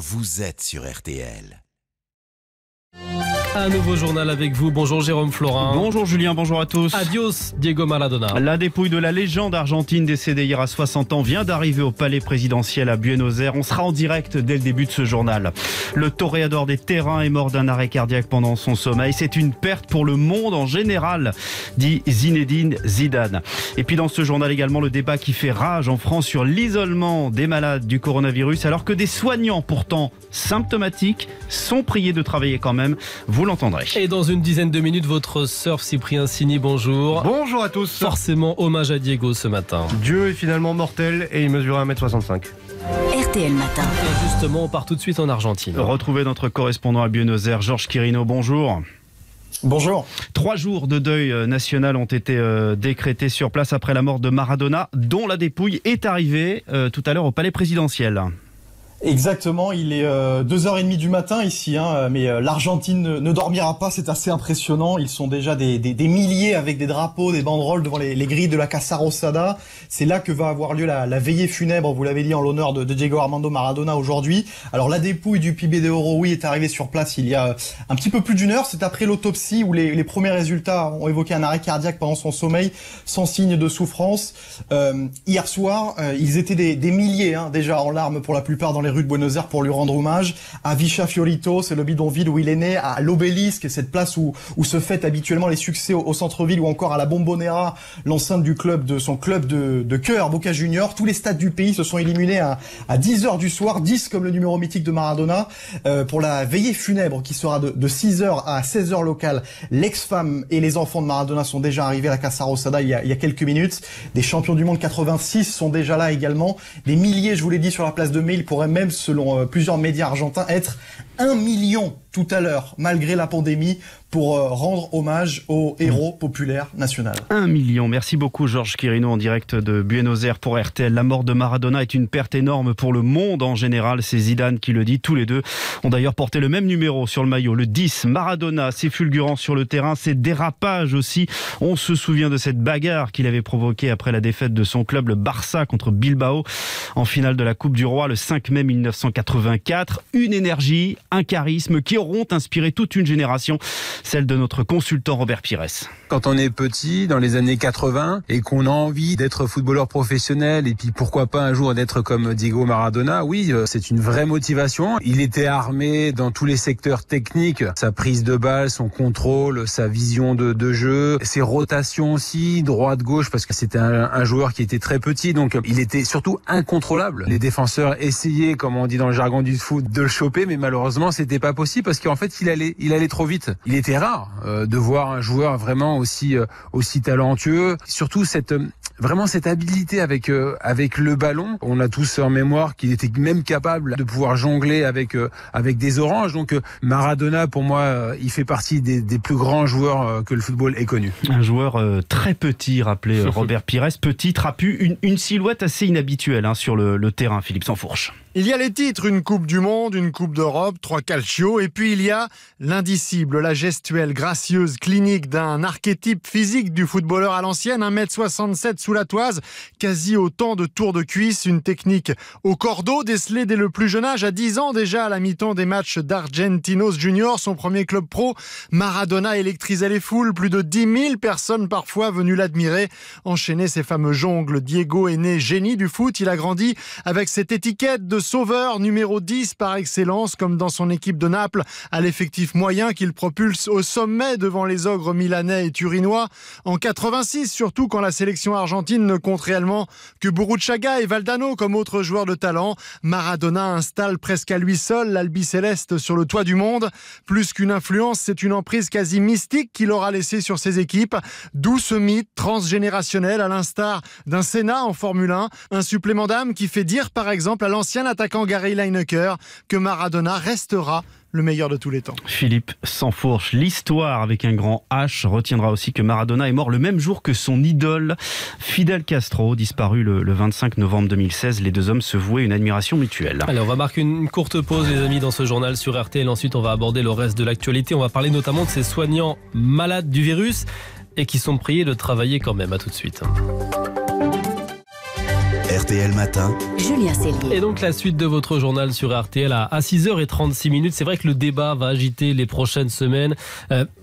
Vous êtes sur RTL. Un nouveau journal avec vous. Bonjour Jérôme Florin. Bonjour Julien, bonjour à tous. Adios Diego Maradona. La dépouille de la légende argentine décédée hier à 60 ans vient d'arriver au palais présidentiel à Buenos Aires. On sera en direct dès le début de ce journal. Le toréador des terrains est mort d'un arrêt cardiaque pendant son sommeil. C'est une perte pour le monde en général, dit Zinedine Zidane. Et puis dans ce journal également, le débat qui fait rage en France sur l'isolement des malades du coronavirus, alors que des soignants pourtant symptomatiques sont priés de travailler quand même. Vous l'entendrez. Et dans une dizaine de minutes, votre surf Cyprien Cigny, bonjour. Bonjour à tous. Forcément, hommage à Diego ce matin. Dieu est finalement mortel et il mesurait 1m65. RTL Matin. Et justement, on part tout de suite en Argentine. Retrouvez notre correspondant à Buenos Aires, Georges Quirino, bonjour. Bonjour. 3 jours de deuil national ont été décrétés sur place après la mort de Maradona, dont la dépouille est arrivée tout à l'heure au palais présidentiel. Exactement, il est 2h30 du matin ici, hein, mais l'Argentine ne dormira pas, c'est assez impressionnant. Ils sont déjà des milliers avec des drapeaux, des banderoles devant les grilles de la Casa Rosada. C'est là que va avoir lieu la veillée funèbre, vous l'avez dit, en l'honneur de Diego Armando Maradona aujourd'hui. Alors la dépouille du Pibe de Oro, oui, est arrivée sur place il y a un petit peu plus d'1 heure. C'est après l'autopsie où les premiers résultats ont évoqué un arrêt cardiaque pendant son sommeil, sans signe de souffrance. Hier soir, ils étaient des milliers, hein, déjà en larmes pour la plupart dans les rue de Buenos Aires pour lui rendre hommage. À Vicha Fiorito, c'est le bidonville où il est né, à l'Obélisque, cette place où se fêtent habituellement les succès au centre-ville, ou encore à la Bombonera, l'enceinte du club de son club de cœur, Boca Junior. Tous les stades du pays se sont illuminés à 10h du soir, 10 comme le numéro mythique de Maradona, pour la veillée funèbre qui sera de 6h à 16h locale. L'ex-femme et les enfants de Maradona sont déjà arrivés à la Casa Rosada il y a quelques minutes. Des champions du monde 86 sont déjà là également. Des milliers, je vous l'ai dit, sur la place de Mai. Ils pourraient même, selon plusieurs médias argentins, être 1 million tout à l'heure, malgré la pandémie, pour rendre hommage au héros populaire national. 1 million. Merci beaucoup Georges Quirino en direct de Buenos Aires pour RTL. La mort de Maradona est une perte énorme pour le monde en général. C'est Zidane qui le dit. Tous les deux ont d'ailleurs porté le même numéro sur le maillot, le 10. Maradona, ses fulgurants sur le terrain, ses dérapages aussi. On se souvient de cette bagarre qu'il avait provoquée après la défaite de son club, le Barça, contre Bilbao, en finale de la Coupe du Roi le 5 mai 1984. Une énergie, un charisme qui auront inspiré toute une génération, celle de notre consultant Robert Pires. Quand on est petit, dans les années 80, et qu'on a envie d'être footballeur professionnel, et puis pourquoi pas un jour d'être comme Diego Maradona, oui, c'est une vraie motivation. Il était armé dans tous les secteurs techniques, sa prise de balle, son contrôle, sa vision de jeu, ses rotations aussi, droite-gauche, parce que c'était un joueur qui était très petit, donc il était surtout incontrôlable. Les défenseurs essayaient, comme on dit dans le jargon du foot, de le choper, mais malheureusement, c'était pas possible, parce qu'en fait, il allait trop vite. Il était rare de voir un joueur vraiment aussi talentueux. Surtout cette habilité avec le ballon. On a tous en mémoire qu'il était même capable de pouvoir jongler avec des oranges. Donc Maradona, pour moi, il fait partie des plus grands joueurs que le football ait connu. Un joueur très petit, rappelé Robert Pires. Petit, trapu, une silhouette assez inhabituelle, hein, sur le terrain, Philippe Sansfourche. Il y a les titres, une Coupe du Monde, une Coupe d'Europe, 3 Calcio, et puis il y a l'indicible, la gestuelle gracieuse, clinique d'un archétype physique du footballeur à l'ancienne, 1m67 sous la toise, quasi autant de tours de cuisse, une technique au cordeau, décelée dès le plus jeune âge, à 10 ans déjà à la mi-temps des matchs d'Argentinos Junior, son premier club pro. Maradona électrisait les foules, plus de 10 000 personnes parfois venues l'admirer, enchaîner ses fameux jongles. Diego est né génie du foot, il a grandi avec cette étiquette de sauveur, numéro 10 par excellence, comme dans son équipe de Naples, à l'effectif moyen qu'il propulse au sommet devant les ogres milanais et turinois. En 86, surtout quand la sélection argentine ne compte réellement que Buruchaga et Valdano comme autres joueurs de talent, Maradona installe presque à lui seul l'albicéleste sur le toit du monde. Plus qu'une influence, c'est une emprise quasi mystique qu'il aura laissée sur ses équipes, d'où ce mythe transgénérationnel, à l'instar d'un Senna en Formule 1, un supplément d'âme qui fait dire par exemple à l'ancien attaquant Gary Lineker que Maradona restera le meilleur de tous les temps. Philippe Sansfourche, l'histoire avec un grand H retiendra aussi que Maradona est mort le même jour que son idole, Fidel Castro, disparu le 25 novembre 2016. Les deux hommes se vouaient une admiration mutuelle. Allez, on va marquer une courte pause, les amis, dans ce journal sur RTL. Ensuite, on va aborder le reste de l'actualité. On va parler notamment de ces soignants malades du virus et qui sont priés de travailler quand même. À tout de suite. RTL Matin, Julien Cellier. Et donc la suite de votre journal sur RTL à 6h36. C'est vrai que le débat va agiter les prochaines semaines.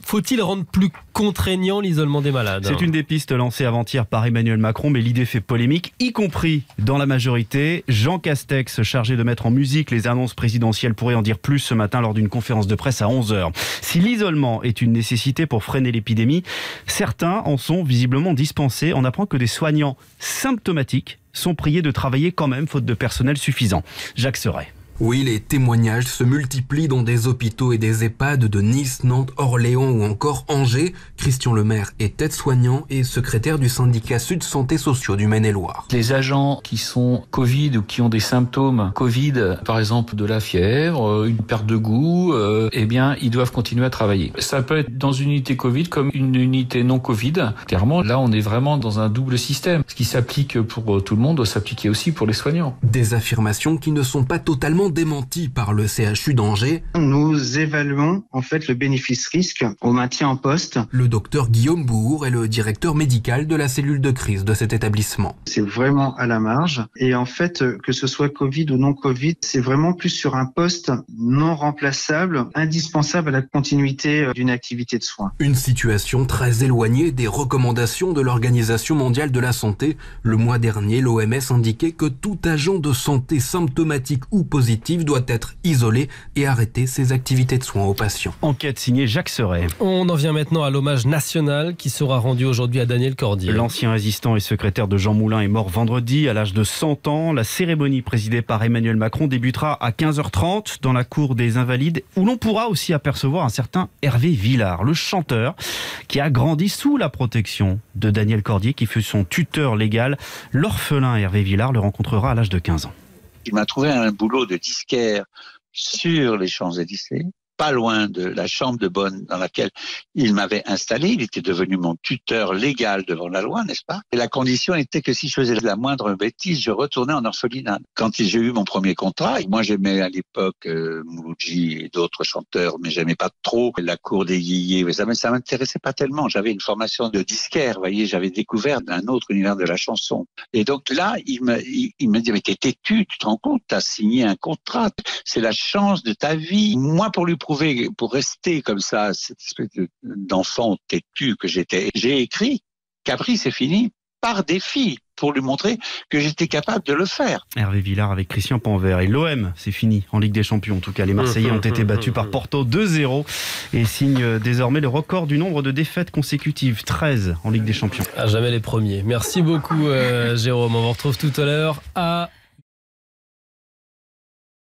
Faut-il rendre plus contraignant l'isolement des malades? C'est une des pistes lancées avant-hier par Emmanuel Macron, mais l'idée fait polémique, y compris dans la majorité. Jean Castex, chargé de mettre en musique les annonces présidentielles, pourrait en dire plus ce matin lors d'une conférence de presse à 11h. Si l'isolement est une nécessité pour freiner l'épidémie, certains en sont visiblement dispensés. On apprend que des soignants symptomatiques sont priés de travailler quand même, faute de personnel suffisant. Jacques Serret. Oui, les témoignages se multiplient dans des hôpitaux et des EHPAD de Nice, Nantes, Orléans ou encore Angers. Christian Lemaire est aide-soignant et secrétaire du syndicat Sud Santé Sociaux du Maine-et-Loire. Les agents qui sont Covid ou qui ont des symptômes Covid, par exemple de la fièvre, une perte de goût, eh bien, ils doivent continuer à travailler. Ça peut être dans une unité Covid comme une unité non Covid. Clairement, là, on est vraiment dans un double système. Ce qui s'applique pour tout le monde doit s'appliquer aussi pour les soignants. Des affirmations qui ne sont pas totalement démenti par le CHU d'Angers. Nous évaluons en fait le bénéfice-risque au maintien en poste. Le docteur Guillaume Bourg est le directeur médical de la cellule de crise de cet établissement. C'est vraiment à la marge et en fait que ce soit Covid ou non Covid, c'est vraiment plus sur un poste non remplaçable, indispensable à la continuité d'une activité de soins. Une situation très éloignée des recommandations de l'Organisation mondiale de la santé. Le mois dernier, l'OMS indiquait que tout agent de santé symptomatique ou positif doit être isolé et arrêter ses activités de soins aux patients. Enquête signée Jacques Serret. On en vient maintenant à l'hommage national qui sera rendu aujourd'hui à Daniel Cordier. L'ancien résistant et secrétaire de Jean Moulin est mort vendredi à l'âge de 100 ans. La cérémonie présidée par Emmanuel Macron débutera à 15h30 dans la cour des Invalides, où l'on pourra aussi apercevoir un certain Hervé Villard, le chanteur qui a grandi sous la protection de Daniel Cordier, qui fut son tuteur légal. L'orphelin Hervé Villard le rencontrera à l'âge de 15 ans. Il m'a trouvé un boulot de disquaire sur les Champs-Élysées, pas loin de la chambre de bonne dans laquelle il m'avait installé. Il était devenu mon tuteur légal devant la loi, n'est-ce pas? Et la condition était que si je faisais la moindre bêtise, je retournais en orphelinat. Quand j'ai eu mon premier contrat, et moi j'aimais à l'époque Mouloudji et d'autres chanteurs, mais j'aimais pas trop la cour des Guillés, mais ça m'intéressait pas tellement. J'avais une formation de disquaire, vous voyez, j'avais découvert un autre univers de la chanson. Et donc là, il me dit, mais t'es têtu, tu te rends compte, t'as signé un contrat, c'est la chance de ta vie. Moi, pour lui prouver, pour rester comme ça, cette espèce d'enfant têtu que j'étais, j'ai écrit Capri, c'est fini, par défi, pour lui montrer que j'étais capable de le faire. Hervé Villard avec Christian Panvert. Et l'OM, c'est fini en Ligue des Champions. En tout cas, les Marseillais ont été battus par Porto 2-0 et signent désormais le record du nombre de défaites consécutives, 13 en Ligue des Champions. À jamais les premiers. Merci beaucoup Jérôme. On vous retrouve tout à l'heure à